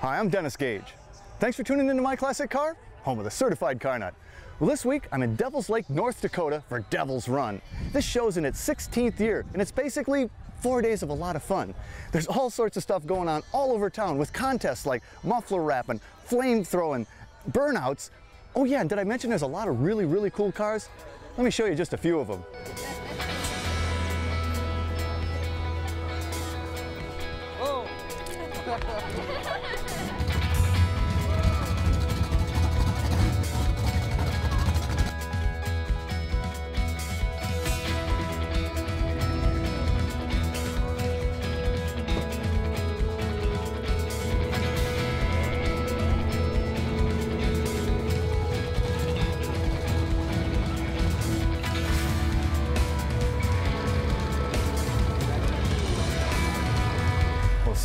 Hi, I'm Dennis Gage. Thanks for tuning into My Classic Car, home of the certified car nut. Well, this week I'm in Devils Lake, North Dakota for Devil's Run. This show's in its 16th year and it's basically 4 days of a lot of fun. There's all sorts of stuff going on all over town with contests like muffler wrapping, flame throwing, burnouts. Oh yeah, and did I mention there's a lot of really, really cool cars? Let me show you just a few of them.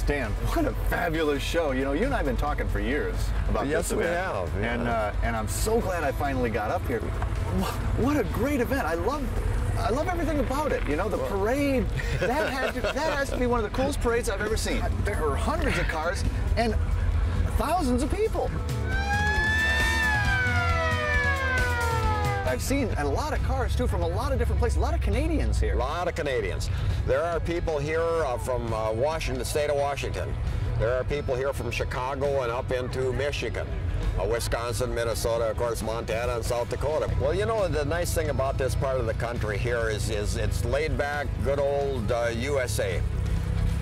Dan, what a fabulous show. You know, you and I have been talking for years about this event. Yes, we have. Yeah. And I'm so glad I finally got up here. What a great event. I love everything about it. You know, the parade, that has to be one of the coolest parades I've ever seen. There were hundreds of cars and thousands of people. I've seen a lot of cars, too, from a lot of different places. A lot of Canadians here. A lot of Canadians. There are people here from Washington, the state of Washington. There are people here from Chicago and up into Michigan, Wisconsin, Minnesota, of course, Montana and South Dakota. Well, you know, the nice thing about this part of the country here is it's laid back, good old USA.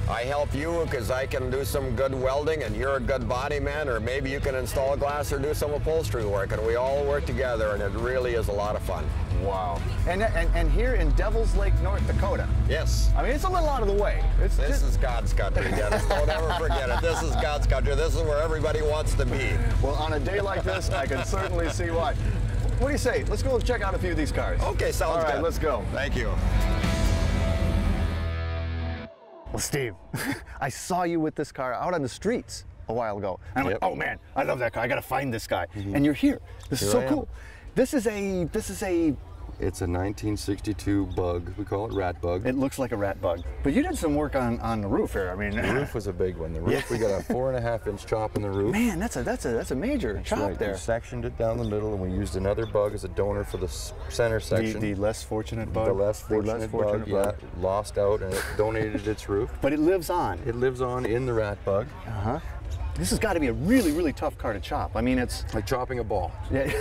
I help you because I can do some good welding and you're a good body man, or maybe you can install glass or do some upholstery work, and we all work together and it really is a lot of fun. Wow. And here in Devil's Lake, North Dakota. Yes. I mean, it's a little out of the way. This is God's country, Dennis. Don't ever forget it. This is God's country. This is where everybody wants to be. Well, on a day like this, I can certainly see why. What do you say? Let's go check out a few of these cars. Okay, sounds good. All right, let's go. Thank you. Well, Steve, I saw you with this car out on the streets a while ago. And I'm like, oh man, I love that car. I gotta find this guy. Mm-hmm. And you're here. This is so cool. It's a 1962 bug. We call it rat bug. It looks like a rat bug. But you did some work on the roof here. I mean, the roof was a big one. The roof, we got a 4.5-inch chop in the roof. Man, that's a major chop there. We sectioned it down the middle, and we used another bug as a donor for the center section. The less fortunate bug. The less fortunate bug. Yeah, lost out, and it donated its roof. But it lives on. It lives on in the rat bug. Uh huh. This has got to be a really, really tough car to chop. I mean, it's like chopping a ball. Yeah.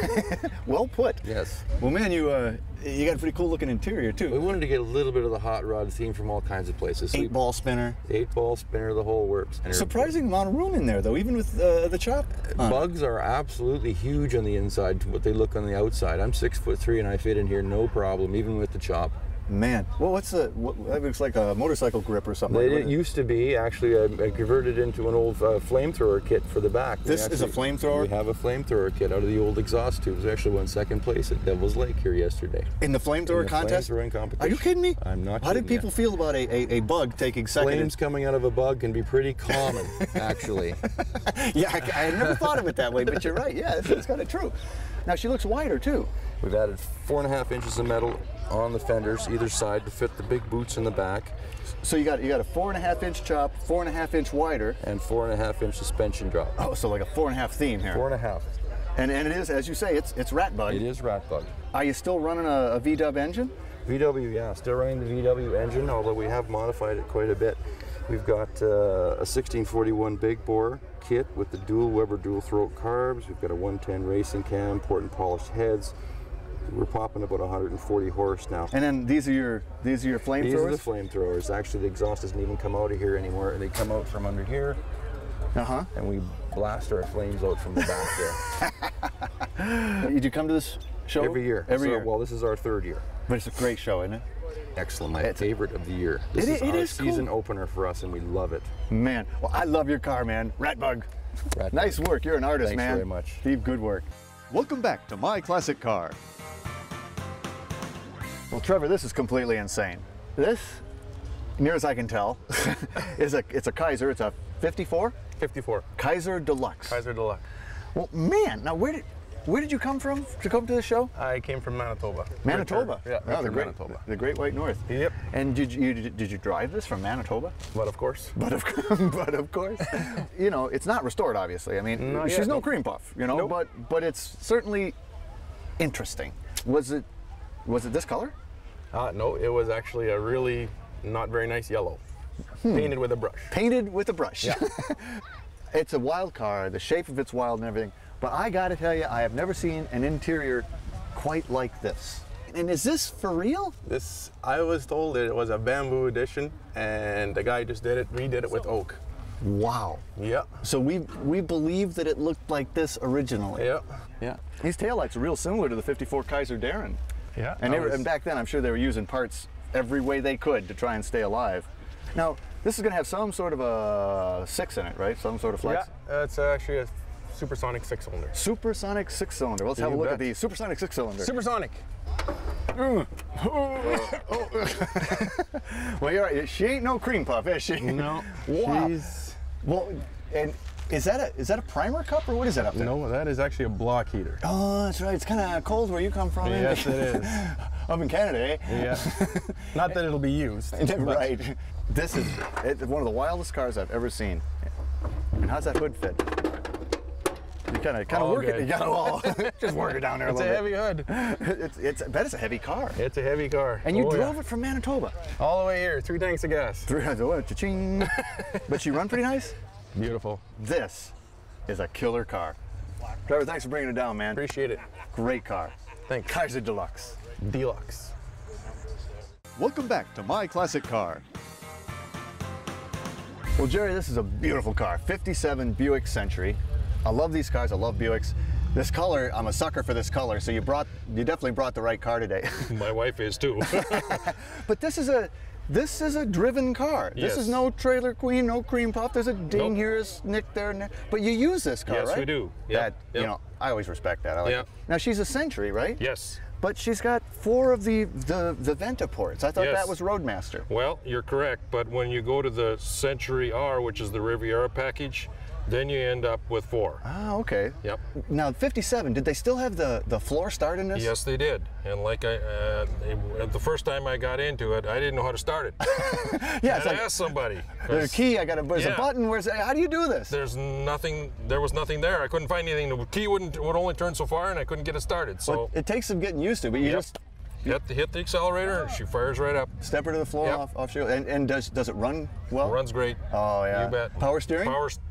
Well put. Yes. Well, man, you got a pretty cool looking interior too. We wanted to get a little bit of the hot rod theme from all kinds of places. 8-ball spinner, the whole works. Surprising amount of room in there, though, even with the chop. Bugs are absolutely huge on the inside to what they look on the outside. I'm 6'3" and I fit in here no problem, even with the chop. Man, well, that looks like a motorcycle grip or something. It used to be, actually, I converted into an old flamethrower kit for the back. This is a flamethrower? We have a flamethrower kit out of the old exhaust tubes. We actually won second place at Devil's Lake here yesterday. In the flamethrower contest? Flamethrowing competition. Are you kidding me? I'm not kidding. How did people feel about a bug taking second? Flames coming out of a bug can be pretty common, actually. Yeah, I had never thought of it that way, but you're right. Yeah, it's kind of true. Now, she looks wider, too. We've added 4.5 inches of metal on the fenders either side to fit the big boots in the back. So you got a 4.5-inch chop, 4.5-inch wider, and 4.5-inch suspension drop. Oh, so like a 4.5 theme here. 4.5. And it is, as you say, it's rat bug. It is rat bug. Are you still running a VW engine? VW, yeah, still running the VW engine, although we have modified it quite a bit. We've got a 1641 big bore kit with the dual Weber dual throat carbs. We've got a 110 racing cam, port and polished heads. We're popping about 140 horse now. And then these are your flamethrowers? These are the flamethrowers. Actually, the exhaust doesn't even come out of here anymore. They come out from under here. Uh-huh. And we blast our flames out from the back there. Did you come to this show? Every year. Every year. Well, this is our third year. But it's a great show, isn't it? Excellent. My favorite of the year. This is our season opener for us, and we love it. Man. Well, I love your car, man. Ratbug. Nice work. You're an artist, man. Thanks very much. Steve, good work. Welcome back to My Classic Car. Well, Trevor, this is completely insane. This, near as I can tell, it's a Kaiser. It's a 54? 54. Kaiser Deluxe. Kaiser Deluxe. Well, man, now where did... Where did you come from to come to the show? I came from Manitoba. Manitoba? Yeah, oh, the Great White North. Yep. And did you drive this from Manitoba? But of course. But of course. You know, it's not restored, obviously. I mean, not she's yet. No cream puff, you know, nope. but it's certainly interesting. Was it this color? No, it was actually a really not very nice yellow. Painted with a brush. Painted with a brush. Yeah. It's a wild car, the shape of it's wild and everything. But I gotta tell you, I have never seen an interior quite like this. And is this for real? This, I was told that it was a bamboo edition, and the guy just did it, redid it with oak. Wow. Yeah. So we believe that it looked like this originally. Yeah. Yeah. These taillights are real similar to the '54 Kaiser Deluxe. Yeah. And, and back then, I'm sure they were using parts every way they could to try and stay alive. Now, this is gonna have some sort of a six in it, right? Some sort of flex? Yeah, it's actually a supersonic six-cylinder. Supersonic six-cylinder. Let's have a look at the supersonic six-cylinder. Supersonic. Well, you're right. She ain't no cream puff, is she? No. Wow. She's... Well, and is that a primer cup or what is that up there? No, that is actually a block heater. Oh, that's right. It's kind of cold where you come from. Yes, it is. Up in Canada, eh? Yeah. Not that it'll be used. Right. But. This is one of the wildest cars I've ever seen. And how's that hood fit? You kind of work good. It. You gotta just work it down there. It's a little bit. Heavy hood. I bet it's a heavy car. It's a heavy car. And you drove it from Manitoba, all the way here. 3 tanks of gas. 3 tanks of oil. Cha-ching. But she run pretty nice. Beautiful. This is a killer car. Trevor, thanks for bringing it down, man. Appreciate it. Great car. Thanks. Kaiser Deluxe. Deluxe. Welcome back to My Classic Car. Well, Jerry, this is a beautiful car. '57 Buick Century. I love these cars. I love Buicks. This color, I'm a sucker for this color. So you definitely brought the right car today. My wife is too. But this is a driven car. Yes. This is no trailer queen, no cream puff. There's a ding here, a nick there, but you use this car, right? Yes, we do. Yep. That you know, I always respect that. I like it. Now she's a Century, right? Yes. But she's got 4 of the Venta ports. I thought that was Roadmaster. Well, you're correct. But when you go to the Century R, which is the Riviera package, then you end up with 4. Ah, okay. Yep. Now, '57, did they still have the floor start in this? Yes, they did. And like the first time I got into it, I didn't know how to start it. Yeah, I asked somebody. There's a key, there's a button, how do you do this? There's nothing, there was nothing there. I couldn't find anything. The key would only turn so far and I couldn't get it started, so. Well, it takes some getting used to, but you just. You have to hit the accelerator and she fires right up. Step her to the floor, off she goes. And does it run well? It runs great. Oh, yeah. You bet. Power steering?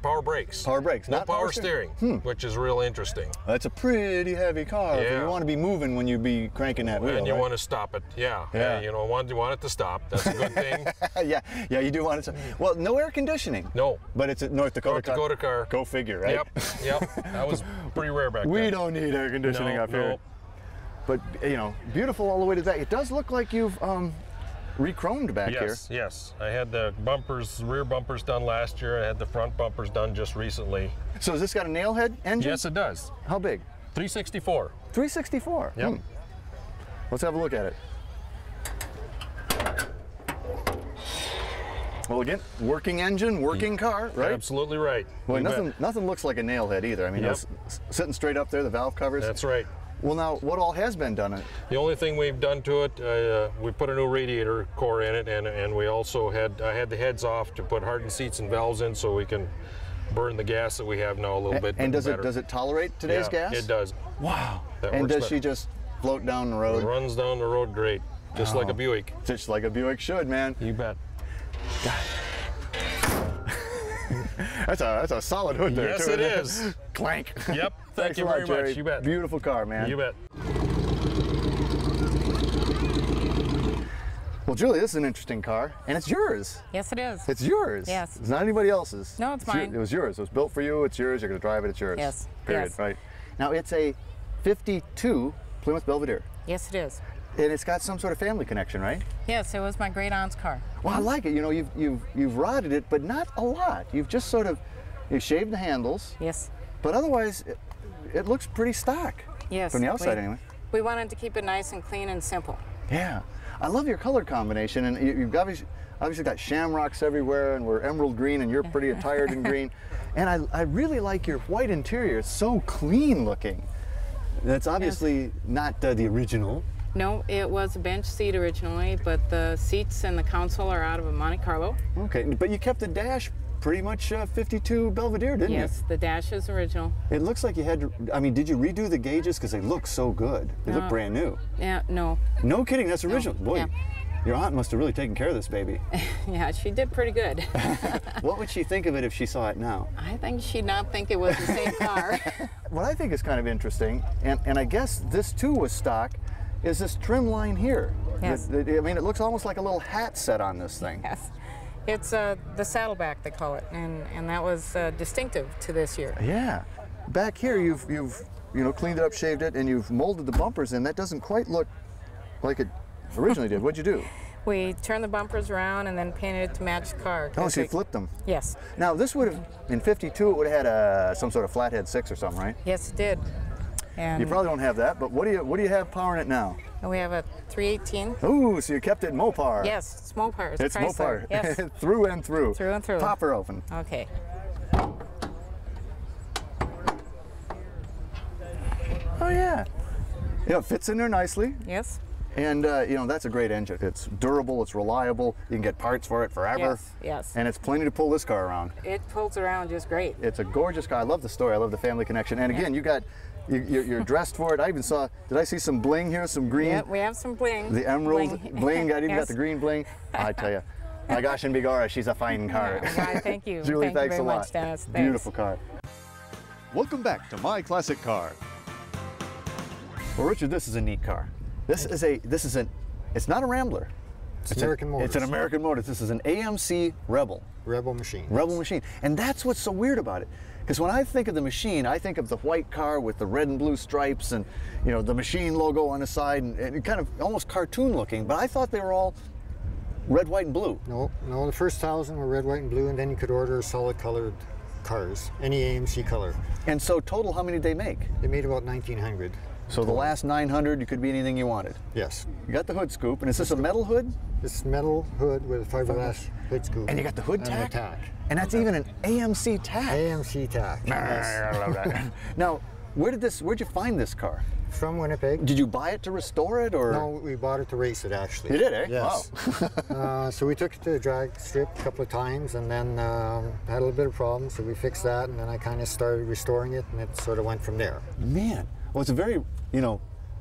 Power brakes. Power brakes. No power steering. Which is real interesting. That's a pretty heavy car. Yeah. If you want to be moving when you be cranking that wheel. And you want to stop it. Yeah. Yeah. You know, you want it to stop. That's a good thing. Yeah. Yeah, you do want it to. Well, no air conditioning. No. But it's a North Dakota car. Go figure, right? Yep. Yep. That was pretty rare back then. We don't need air conditioning up here. But, you know, beautiful all the way to that. It does look like you've re-chromed back here. Yes, yes. I had the rear bumpers done last year. I had the front bumpers done just recently. So has this got a Nailhead engine? Yes, it does. How big? 364. 364? Yep. Let's have a look at it. Well, again, working engine, working car, right? Absolutely right. Well, nothing looks like a Nailhead either. I mean, sitting straight up there, the valve covers. That's right. Well, now, what all has been done in it? The only thing we've done to it, we put a new radiator core in it, and we also had the heads off to put hardened seats and valves in so we can burn the gas that we have now a little bit. And does it tolerate today's gas? It does. Wow. And does she just float down the road? It runs down the road great, just like a Buick. Just like a Buick should, man. You bet. God. That's a solid hood there, too. Yes, it is. Clank. Yep. Thank you very much. You bet. Beautiful car, man. You bet. Well, Julie, this is an interesting car, and it's yours. Yes, it is. It's yours. Yes. It's not anybody else's. No, it's mine. It was yours. It was built for you. It's yours. You're going to drive it. It's yours. Yes. Period. Yes. Right. Now, it's a '52 Plymouth Belvedere. Yes, it is. And it's got some sort of family connection, right? Yes, it was my great-aunt's car. Well, I like it. You know, you've rodded it, but not a lot. You've just sort of shaved the handles. Yes. But otherwise, it looks pretty stock. Yes. From the outside, anyway. We wanted to keep it nice and clean and simple. Yeah. I love your color combination, and you've obviously got shamrocks everywhere, and we're emerald green, and you're pretty attired in green. And I really like your white interior. It's so clean looking. That's obviously not the original. No, it was a bench seat originally, but the seats and the console are out of a Monte Carlo. Okay, but you kept the dash pretty much 52 Belvedere, didn't you? Yes, the dash is original. It looks like you had to, I mean, did you redo the gauges? Because they look so good. They look brand new. Yeah, no. No kidding, that's original. No. Boy, your aunt must have really taken care of this baby. Yeah, she did pretty good. What would she think of it if she saw it now? I think she'd not think it was the same car. What I think is kind of interesting, and I guess this too was stock, is this trim line here. Yes. I mean, it looks almost like a little hat set on this thing. Yes. It's the saddleback, they call it, and that was distinctive to this year. Yeah. Back here, you've cleaned it up, shaved it, and you've molded the bumpers in. That doesn't quite look like it originally did. What'd you do? We turned the bumpers around and then painted it to match the car. Oh, so you flipped them. Yes. Now, this would have, in 52, it would have had some sort of flathead 6 or something, right? Yes, it did. And you probably don't have that, but what do you have powering it now? We have a 318. Ooh, so you kept it Mopar. Yes, it's Mopar. It's Chrysler. Mopar. Yes. Through and through. Through and through. Pop her open. Okay. Oh yeah. Yeah, it fits in there nicely. Yes. And that's a great engine. It's durable, it's reliable, you can get parts for it forever. Yes, yes. And it's plenty to pull this car around. It pulls around just great. It's a gorgeous car. I love the story, I love the family connection. And again, you're dressed for it. I even saw, did I see some bling here, some green? Yep, we have some bling. The emerald bling. I even got the green bling. I tell you, my gosh, and Bigora, she's a fine car. Yeah, thank you. Julie, thanks a lot. Dennis. Thanks. Beautiful car. Welcome back to My Classic Car. Well, Richard, this is a neat car. It's not a Rambler. It's American Motors. It's an American Motors. This is an AMC Rebel. Rebel Machine. Rebel Machine. And that's what's so weird about it. Because when I think of the Machine, I think of the white car with the red and blue stripes and, the Machine logo on the side and kind of almost cartoon looking, but I thought they were all red, white, and blue. No, the first 1,000 were red, white, and blue, and then you could order solid colored cars, any AMC color. And so total, how many did they make? They made about 1,900. So the last 900, you could be anything you wanted. Yes. You got the hood scoop, and is this a metal hood? It's metal hood with a fiberglass hood scoop. And you got the hood tack? And that's even an AMC tack. AMC tack. Yes. I love that. Now, where'd you find this car? From Winnipeg. Did you buy it to restore it, or? No, we bought it to race it, actually. You did, eh? Yes. Wow. So we took it to the drag strip a couple of times, and then had a little bit of problem, so we fixed that, and then I kind of started restoring it, and it sort of went from there. Man. Well, it's a very,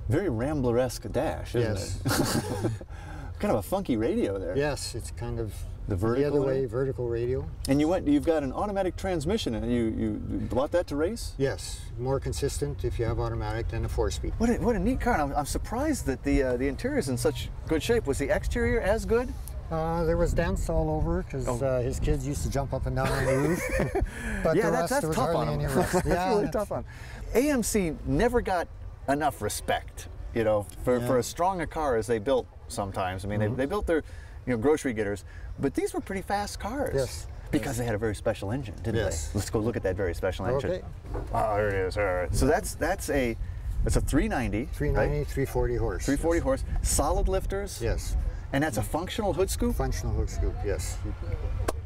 very Rambler-esque dash, isn't it? Kind of a funky radio there. Yes, it's kind of the vertical, the other way, vertical radio. And you've got an automatic transmission, and you bought that to race? Yes, more consistent if you have automatic than a 4-speed. What a neat car! And I'm surprised that the interior is in such good shape. Was the exterior as good? There was dents all over because his kids used to jump up and down on the roof. But yeah, that's tough on them. That's really tough on them. AMC never got enough respect, for as strong a car as they built sometimes. I mean, they built their, grocery getters, but these were pretty fast cars. Yes. Because they had a very special engine, didn't they? Let's go look at that very special engine. Okay. Oh, there it is. All right. So that's a 390. 390, right? 340 horse. 340 horse. Solid lifters. Yes. And that's a functional hood scoop? Functional hood scoop, yes. You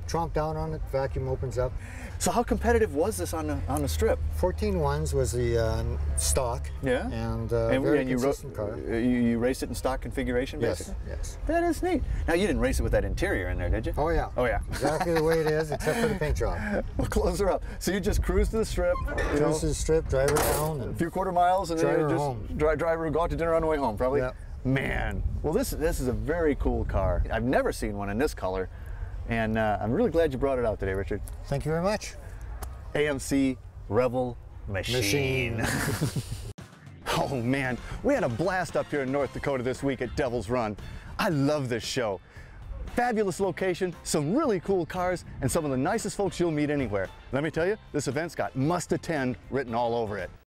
tromp down on it, vacuum opens up. So how competitive was this on the strip? 14.1s was the stock. Yeah. And very consistent car. You raced it in stock configuration, basically? Yes. That is neat. Now, you didn't race it with that interior in there, did you? Oh, yeah. Oh, yeah. Exactly the way it is, except for the paint job. We'll close her up. So you just cruise to the strip. Cruise to the strip, drive her down. And a few quarter miles, and then you just drive her, go out to dinner on the way home, probably? Yeah. Man, well, this is a very cool car. I've never seen one in this color, and I'm really glad you brought it out today, Richard. Thank you very much. AMC Rebel Machine. Oh man, we had a blast up here in North Dakota this week at Devil's Run. I love this show. Fabulous location, some really cool cars, and some of the nicest folks you'll meet anywhere. Let me tell you, this event's got must attend written all over it.